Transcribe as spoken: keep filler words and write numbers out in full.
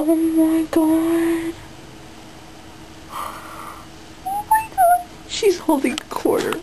Oh my god. Oh my god. She's holding a quarter.